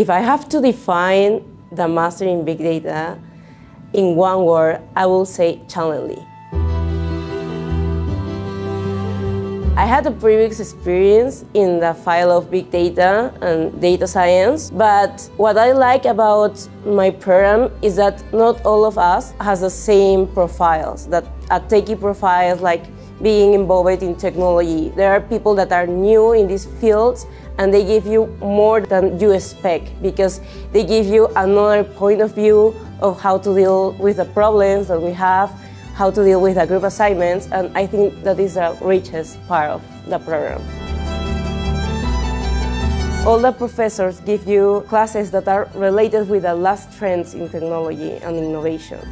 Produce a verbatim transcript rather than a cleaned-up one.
If I have to define the mastery in big data in one word, I will say challenging. I had a previous experience in the field of big data and data science, but what I like about my program is that not all of us has the same profiles, that are techie profiles like being involved in technology. There are people that are new in these fields and they give you more than you expect because they give you another point of view of how to deal with the problems that we have, how to deal with the group assignments, and I think that is the richest part of the program. All the professors give you classes that are related with the last trends in technology and innovation.